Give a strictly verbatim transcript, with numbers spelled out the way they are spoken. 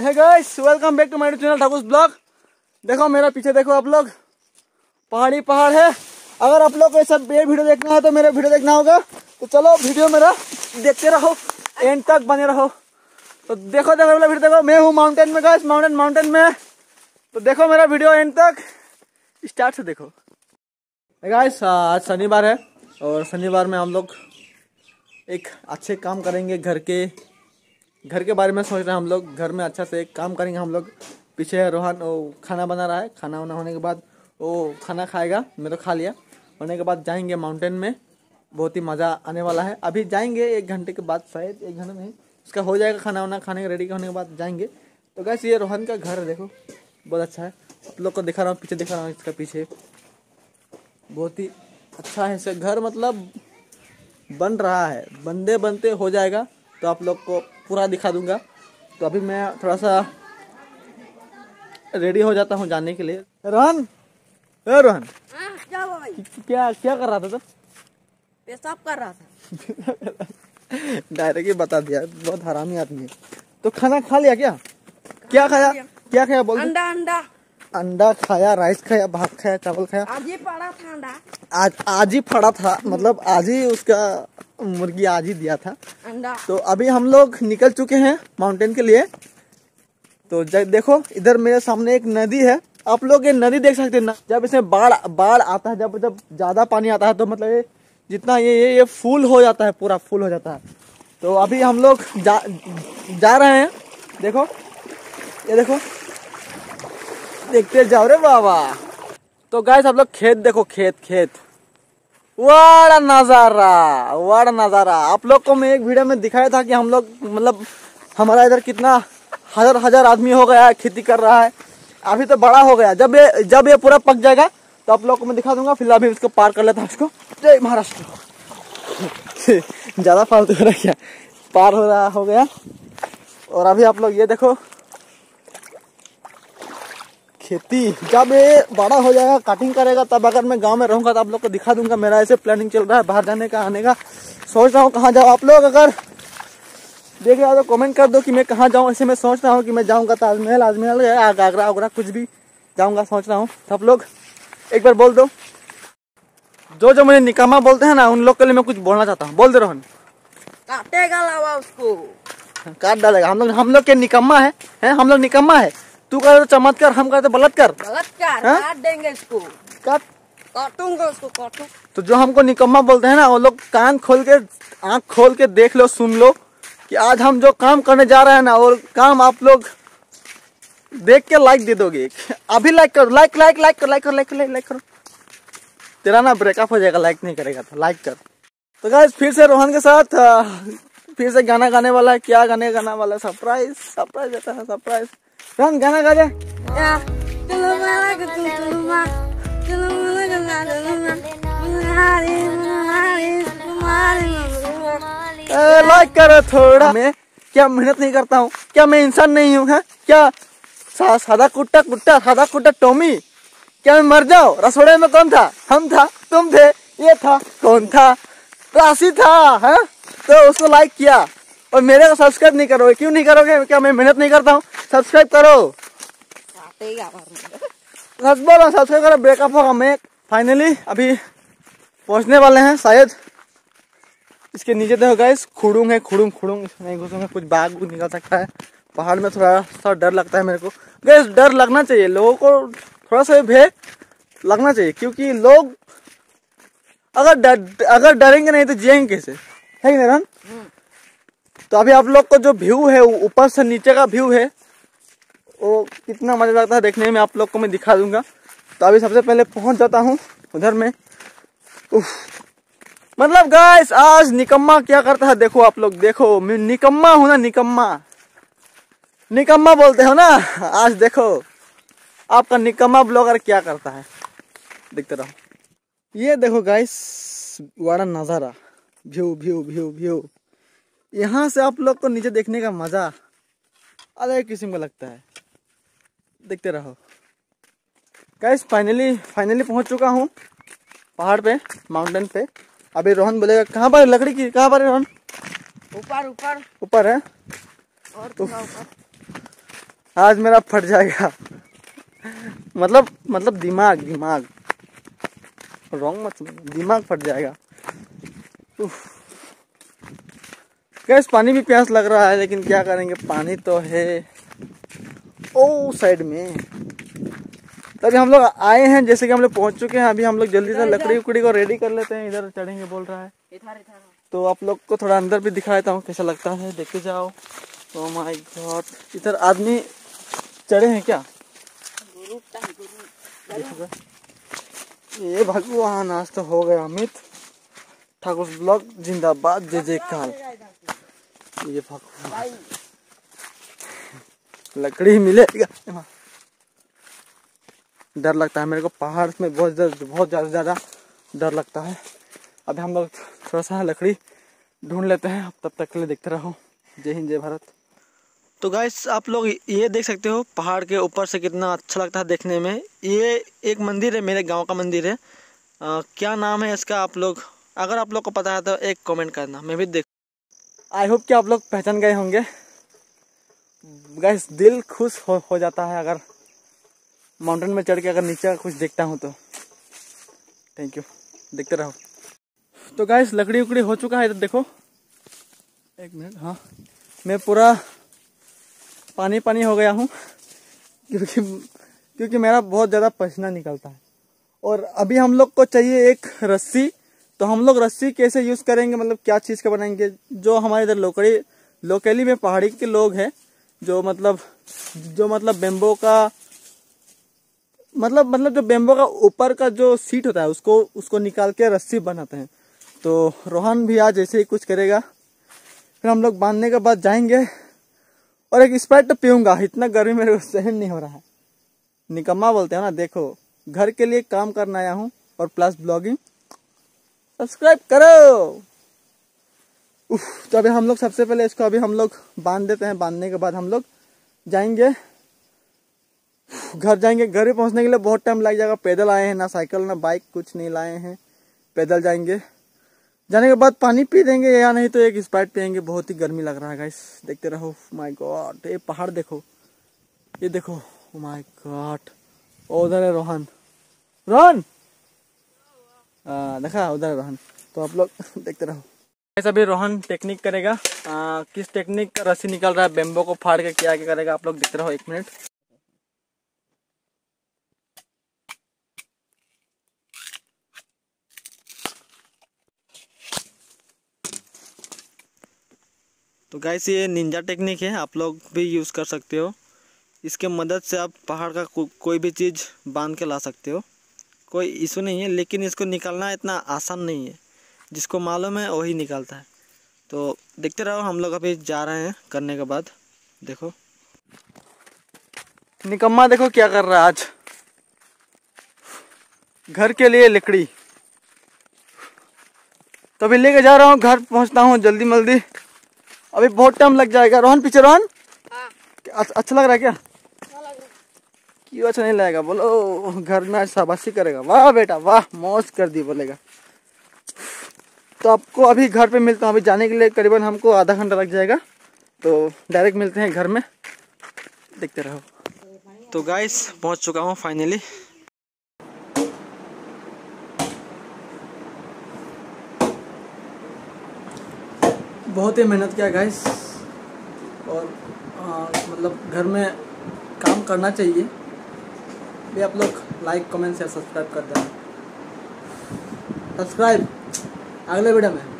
है guys, welcome back to my channel Thakur blog. देखो मेरा पीछे, देखो आप लोग, पहाड़ी पहाड़ है। अगर आप लोग ऐसा ये वीडियो देखना है तो मेरा वीडियो देखना होगा, तो चलो वीडियो मेरा देखते रहो, एंड तक बने रहो। तो देखो देखो मेरा वीडियो, देखो मैं हूँ माउंटेन में गाइस, माउंटेन माउंटेन में। तो देखो मेरा वीडियो एंड तक, स्टार्ट से देखो। गाइस आज शनिवार है और शनिवार में हम लोग एक अच्छे काम करेंगे। घर के घर के बारे में सोच रहे हैं हम लोग, घर में अच्छा से एक काम करेंगे हम लोग। पीछे रोहन वो खाना बना रहा है, खाना वाना होने के बाद वो खाना खाएगा, मैं तो खा लिया। होने के बाद जाएंगे माउंटेन में, बहुत ही मज़ा आने वाला है। अभी जाएंगे एक घंटे के बाद, शायद एक घंटे में उसका हो जाएगा खाना वाना, खाने के रेडी होने के बाद जाएंगे। तो गाइस ये रोहन का घर है, देखो बहुत अच्छा है। आप लोग को दिखा रहा हूँ, पीछे दिखा रहा हूँ इसका पीछे, बहुत ही अच्छा है इसका घर। मतलब बन रहा है, बंदे बनते हो जाएगा तो आप लोग को पूरा दिखा दूंगा। तो अभी मैं थोड़ा सा रेडी हो जाता हूँ जाने के लिए। रोहन, ए रोहन, क्या भाई, क्या क्या कर रहा था? तो पेशाब कर रहा था। डायरेक्ट ही बता दिया, बहुत हरामी आदमी है। तो खाना खा लिया क्या? क्या खाया? क्या खाया बोल? अंडा अंडा अंडा खाया, राइस खाया, भात खाया, चावल खाया। आज ही पड़ा था अंडा, आज आज ही पड़ा था, मतलब आज ही उसका मुर्गी आज ही दिया था अंडा। तो अभी हम लोग निकल चुके हैं माउंटेन के लिए। तो देखो इधर मेरे सामने एक नदी है, आप लोग ये नदी देख सकते हैं ना। जब इसमें बाढ़ बाढ़ आता है, जब जब ज्यादा पानी आता है तो मतलब ये जितना ये ये ये फुल हो जाता है, पूरा फुल हो जाता है। तो अभी हम लोग जा जा रहे हैं। देखो ये देखो, देखते जाओ रे बाबा। तो गाइस आप लोग खेत देखो, खेत खेत, वाड़ा नज़ारा वाड़ा नज़ारा। आप लोग को मैं एक वीडियो में दिखाया था कि हम लोग मतलब हमारा इधर कितना हजार हजार आदमी हो गया है, खेती कर रहा है। अभी तो बड़ा हो गया, जब ये जब ये पूरा पक जाएगा तो आप लोग को मैं दिखा दूंगा। फिलहाल अभी इसको पार कर लेता हूँ इसको। जय महाराष्ट्र। ज़्यादा फालतू हो रहा क्या, पार हो रहा हो गया। और अभी आप लोग ये देखो खेती, जब ये बड़ा हो जाएगा कटिंग करेगा तब, अगर मैं गांव में रहूंगा तो आप लोग को दिखा दूंगा। मेरा ऐसे प्लानिंग चल रहा है, बाहर जाने का आने का सोच रहा हूँ। कहाँ जाओ आप लोग, अगर देख रहे हो तो कमेंट कर दो कि मैं कहाँ जाऊँ। ऐसे मैं सोच रहा हूँ कि मैं जाऊँगा ताजमहल आजमहल, आगरा आगरा कुछ भी जाऊँगा सोच रहा हूँ। तो आप लोग एक बार बोल दो, जो जो मुझे निकामा बोलते हैं ना, उन लोग के लिए मैं कुछ बोलना चाहता हूँ। बोल दे रोहन, काटेगा लावा उसको, काट डालेगा। हम लोग हम लोग के निकम्मा है, हम लोग निकम्मा है। तू करे तो चमत्कार, हम करे तो बलात्कार, काट देंगे इसको, काट काटूंगा उसको, काटूं। तो जो हमको निकम्मा बोलते हैं ना, वो लोग कान खोल के आँख खोल के देख लो, सुन लो कि आज हम जो काम करने जा रहे हैं ना, वो काम आप लोग देख के लाइक दे दोगे। अभी लाइक करो, लाइक लाइक लाइक करो, लाइक करो लाइक करो लाइक करो, तेरा ना ब्रेकअप हो जाएगा लाइक नहीं करेगा तो। लाइक कर। तो गाइस फिर से रोहन के साथ फिर से गाना गाने वाला है। क्या गाने गाना वाला है? सरप्राइज सरप्राइज देता है, सरप्राइज। रोहन गाना गा दे। लाइक करो थोड़ा। मैं क्या मेहनत नहीं करता हूँ? क्या मैं इंसान नहीं हूँ? है क्या सा, सादा कुट्टा कुट्टा सादा कुट्टा टॉमी। क्या मैं मर जाओ? रसोड़े में कौन था? हम था, तुम थे, ये था, कौन था? राशि था। है तो उसको लाइक किया और मेरे को सब्सक्राइब नहीं करोगे, क्यों नहीं करोगे? क्या मैं मेहनत नहीं करता हूँ? सब्सक्राइब करो, सच बोलो, सब्सक्राइब करो, ब्रेकअप होगा। मैं फाइनली अभी पहुँचने वाले हैं शायद। इसके नीचे देखो गाइस, खुड़ूंग है, खुड़ूंग खुड़ूंग नहीं घुसूंगा, कुछ बाघ भी निकल सकता है। पहाड़ में थोड़ा सा डर लगता है मेरे को गाइस, डर लगना चाहिए लोगों को, थोड़ा सा भय लगना चाहिए, क्योंकि लोग अगर डर अगर डरेंगे नहीं तो जियेंगे कैसे, है ना रन? तो अभी आप लोग को जो व्यू है, ऊपर से नीचे का व्यू है, वो कितना मज़ा लगता है देखने में, आप लोग को मैं दिखा दूंगा। तो अभी सबसे पहले पहुंच जाता हूं उधर में। मतलब गाइस आज निकम्मा क्या करता है देखो आप लोग, देखो मैं निकम्मा हूं ना, निकम्मा निकम्मा बोलते हो ना, आज देखो आपका निकम्मा ब्लॉगर क्या करता है, देखते रहो। ये देखो गाइस बड़ा नज़ारा, व्यू व्यू व्यू व्यू, यहाँ से आप लोग को नीचे देखने का मज़ा अलग किस्म का लगता है, देखते रहो गाइस। फाइनली फाइनली पहुँच चुका हूँ पहाड़ पे, माउंटेन पे। अभी रोहन बोलेगा कहाँ पर लकड़ी की, कहाँ पर है रोहन? ऊपर ऊपर ऊपर है। और ऊपर आज मेरा फट जाएगा। मतलब मतलब दिमाग दिमाग रॉन्ग मत समझना, दिमाग फट जाएगा। गैस पानी भी प्यास लग रहा है, लेकिन क्या करेंगे, पानी तो है। ओ साइड में तभी हम लोग आए हैं, जैसे कि हम लोग पहुंच चुके हैं। अभी हम लोग जल्दी से लकड़ी उकड़ी को रेडी कर लेते हैं, इधर चढ़ेंगे बोल रहा है। इधर इधर तो आप लोग को थोड़ा अंदर भी दिखा देता हूँ, कैसा लगता है देखते जाओ। ओ माय गॉड, इधर आदमी चढ़े हैं क्या, ये भगवान। आज तो हो गया अमित ठाकुर ब्लॉग जिंदाबाद, जय जयकार। ये भगवान लकड़ी मिलेगा, डर लगता है मेरे को पहाड़ में, बहुत बहुत ज्यादा ज्यादा डर लगता है। अभी हम लोग थोड़ा सा लकड़ी ढूंढ लेते हैं, अब तब तक के लिए देखते रहो। जय हिंद जय भारत। तो गाइस आप लोग ये देख सकते हो पहाड़ के ऊपर से कितना अच्छा लगता है देखने में। ये एक मंदिर है, मेरे गांव का मंदिर है। आ, क्या नाम है इसका आप लोग, अगर आप लोग को पता है तो एक कमेंट करना, मैं भी देख। आई होप कि आप लोग पहचान गए होंगे। गाइस दिल खुश हो, हो जाता है अगर माउंटेन में चढ़ के अगर नीचे कुछ देखता हूँ तो। थैंक यू, देखते रहो। तो गाइस लकड़ी उकड़ी हो चुका है, इधर देखो एक मिनट। हाँ मैं पूरा पानी पानी हो गया हूँ, क्योंकि क्योंकि मेरा बहुत ज़्यादा पसीना निकलता है। और अभी हम लोग को चाहिए एक रस्सी, तो हम लोग रस्सी कैसे यूज़ करेंगे, मतलब क्या चीज़ का बनाएंगे। जो हमारे इधर लोकड़ी लोकली में पहाड़ी के लोग हैं, जो मतलब जो मतलब बेम्बो का मतलब मतलब जो बेम्बो का ऊपर का जो सीट होता है उसको उसको निकाल के रस्सी बनाते हैं। तो रोहन भी आज ऐसे ही कुछ करेगा। फिर हम लोग बांधने के बाद जाएंगे और एक स्प्राइट पीऊंगा, इतना गर्मी मेरे को सहन नहीं हो रहा है। निकम्मा बोलते हैं ना, देखो घर के लिए काम करने आया हूँ और प्लस ब्लॉगिंग, सब्सक्राइब करो। उफ, तो अभी हम लोग सबसे पहले इसको अभी हम लोग बांध देते हैं। बांधने के बाद हम लोग जाएंगे घर, जाएंगे घर पहुँचने के लिए बहुत टाइम लग जाएगा। पैदल आए हैं, ना साइकिल ना बाइक कुछ नहीं लाए हैं, पैदल जाएंगे। जाने के बाद पानी पी देंगे या नहीं तो एक स्प्राइट पिएंगे। बहुत ही गर्मी लग रहा है गाइस, देखते रहो। माय गॉड ये पहाड़ देखो, ये देखो माय गॉड। उधर है रोहन, रोहन देखा उधर है रोहन। तो आप लोग देखते रहो। गाइस अभी रोहन टेक्निक करेगा, आ, किस टेक्निक का रस्सी निकल रहा है, बेम्बो को फाड़ के क्या क्या करेगा, आप लोग देखते रहो। एक मिनट तो गाइस ये निंजा टेक्निक है, आप लोग भी यूज़ कर सकते हो। इसके मदद से आप पहाड़ का को, कोई भी चीज़ बांध के ला सकते हो, कोई इशू नहीं है। लेकिन इसको निकालना इतना आसान नहीं है, जिसको मालूम है वही निकालता है। तो देखते रहो, हम लोग अभी जा रहे हैं करने के बाद। देखो निकम्मा देखो क्या कर रहा है आज, घर के लिए लकड़ी। तो अभी लेके जा रहा हूँ, घर पहुँचता हूँ जल्दी जल्दी, अभी बहुत टाइम लग जाएगा। रोहन पीछे, रोहन अच्छा लग रहा है क्या, क्यों अच्छा नहीं लगेगा, बोलो घर में आज शाबाशी करेगा, वाह बेटा वाह मौज कर दी बोलेगा। तो आपको अभी घर पे मिलता हूँ, अभी जाने के लिए करीबन हमको आधा घंटा लग जाएगा। तो डायरेक्ट मिलते हैं घर में, देखते रहो। तो गाइस पहुँच चुका हूँ फाइनली। बहुत ही मेहनत किया गाइस, और आ, मतलब घर में काम करना चाहिए ये। आप लोग लाइक कमेंट शेयर सब्सक्राइब कर देना, सब्सक्राइब अगले वीडियो में।